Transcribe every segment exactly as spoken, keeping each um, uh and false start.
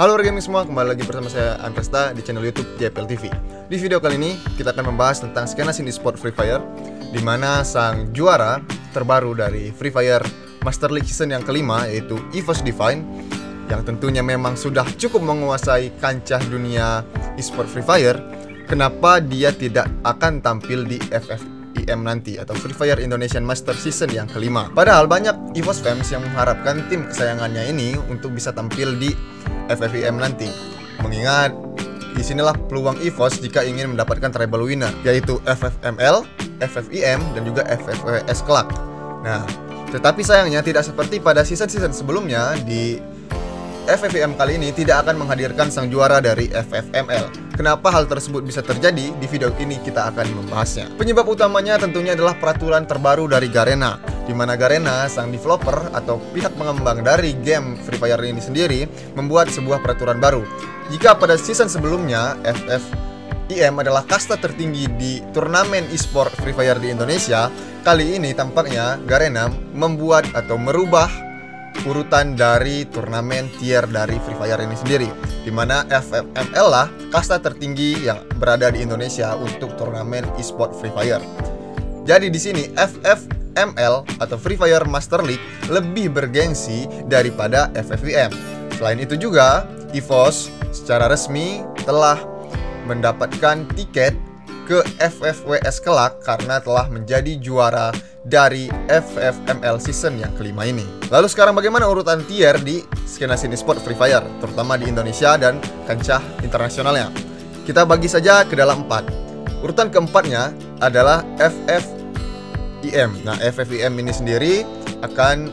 Halo wargaming semua, kembali lagi bersama saya Andresta di channel YouTube J P L T V. Di video kali ini kita akan membahas tentang skena scene e-sport Free Fire, di mana sang juara terbaru dari Free Fire Master League season yang kelima yaitu EVOS Divine, yang tentunya memang sudah cukup menguasai kancah dunia e-sport Free Fire. Kenapa dia tidak akan tampil di F F I M nanti atau Free Fire Indonesian Master Season yang kelima? Padahal banyak EVOS fans yang mengharapkan tim kesayangannya ini untuk bisa tampil di F F I M nanti, mengingat disinilah peluang EVOS jika ingin mendapatkan treble winner, yaitu F F M L, F F I M, dan juga F F W S kelak. Nah, tetapi sayangnya tidak seperti pada season-season sebelumnya, di F F I M kali ini tidak akan menghadirkan sang juara dari F F M L. Kenapa hal tersebut bisa terjadi? Di video ini kita akan membahasnya. Penyebab utamanya tentunya adalah peraturan terbaru dari Garena, di mana Garena, sang developer atau pihak pengembang dari game Free Fire ini sendiri, membuat sebuah peraturan baru. Jika pada season sebelumnya, F F I M adalah kasta tertinggi di turnamen e-sport Free Fire di Indonesia, kali ini tampaknya Garena membuat atau merubah urutan dari turnamen tier dari Free Fire ini sendiri, di mana F F M L lah kasta tertinggi yang berada di Indonesia untuk turnamen e-sport Free Fire. Jadi di sini F F M L atau Free Fire Master League lebih bergengsi daripada F F I M. Selain itu juga, EVOS secara resmi telah mendapatkan tiket ke F F W S kelak karena telah menjadi juara dari F F M L season yang kelima ini. Lalu sekarang bagaimana urutan tier di skena scene e-sport Free Fire, terutama di Indonesia dan kancah internasionalnya? Kita bagi saja ke dalam empat. Urutan keempatnya adalah F F I M. Nah, F F I M ini sendiri akan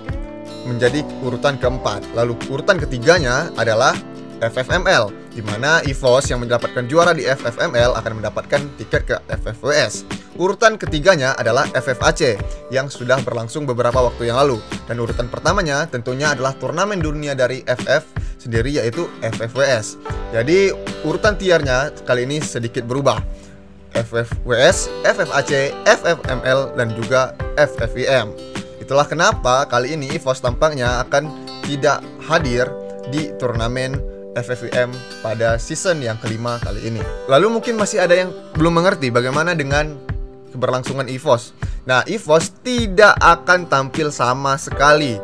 menjadi urutan keempat. Lalu urutan ketiganya adalah F F M L, di mana EVOS yang mendapatkan juara di F F M L akan mendapatkan tiket ke F F W S. Urutan ketiganya adalah F F A C yang sudah berlangsung beberapa waktu yang lalu. Dan urutan pertamanya tentunya adalah turnamen dunia dari F F sendiri, yaitu F F W S. Jadi urutan tiernya kali ini sedikit berubah. F F W S, F F A C, F F M L, dan juga F F I M. Itulah kenapa kali ini EVOS tampaknya akan tidak hadir di turnamen F F I M pada season yang kelima kali ini. Lalu mungkin masih ada yang belum mengerti bagaimana dengan keberlangsungan EVOS. Nah, EVOS tidak akan tampil sama sekali,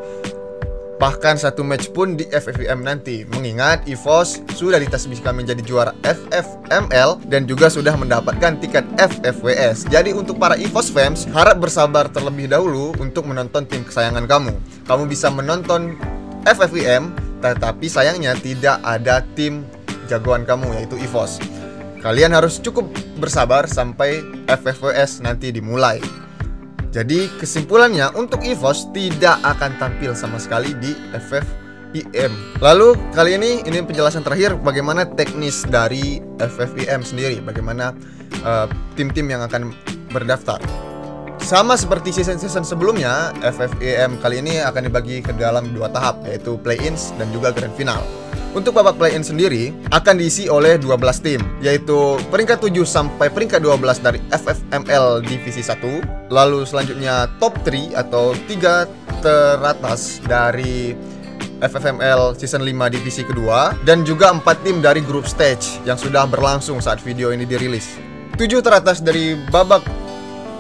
bahkan satu match pun di F F I M nanti, mengingat EVOS sudah ditasbihkan menjadi juara F F M L dan juga sudah mendapatkan tiket F F W S. Jadi untuk para EVOS fans, harap bersabar terlebih dahulu untuk menonton tim kesayangan kamu. Kamu bisa menonton F F I M, tetapi sayangnya tidak ada tim jagoan kamu, yaitu EVOS. Kalian harus cukup bersabar sampai F F W S nanti dimulai. Jadi kesimpulannya, untuk EVOS tidak akan tampil sama sekali di F F I M. Lalu kali ini, ini penjelasan terakhir bagaimana teknis dari F F I M sendiri, bagaimana tim-tim uh, yang akan berdaftar. Sama seperti season-season sebelumnya, F F I M kali ini akan dibagi ke dalam dua tahap, yaitu play-ins dan juga grand final. Untuk babak play-in sendiri akan diisi oleh dua belas tim, yaitu peringkat tujuh sampai peringkat dua belas dari F F M L Divisi satu, lalu selanjutnya top tiga atau tiga teratas dari F F M L Season lima Divisi kedua, dan juga empat tim dari group stage yang sudah berlangsung saat video ini dirilis. tujuh teratas dari babak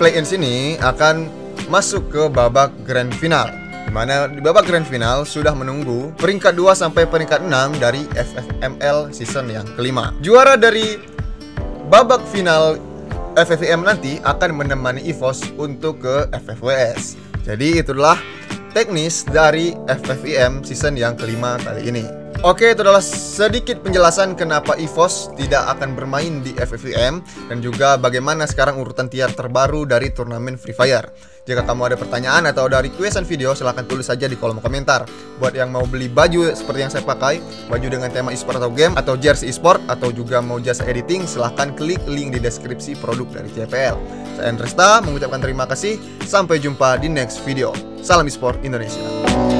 play-in sini akan masuk ke babak grand final, di mana di babak grand final sudah menunggu peringkat dua sampai peringkat enam dari F F M L season yang kelima. Juara dari babak final F F I M nanti akan menemani EVOS untuk ke F F W S. Jadi itulah teknis dari F F I M season yang kelima kali ini. Oke, itu adalah sedikit penjelasan kenapa EVOS tidak akan bermain di F F I M, dan juga bagaimana sekarang urutan tier terbaru dari turnamen Free Fire. Jika kamu ada pertanyaan atau ada requestan video, silahkan tulis saja di kolom komentar. Buat yang mau beli baju seperti yang saya pakai, baju dengan tema e-sport atau game, atau jersey e-sport, atau juga mau jasa editing, silahkan klik link di deskripsi produk dari J P L. Saya Andresta, mengucapkan terima kasih. Sampai jumpa di next video. Salam e-sport Indonesia.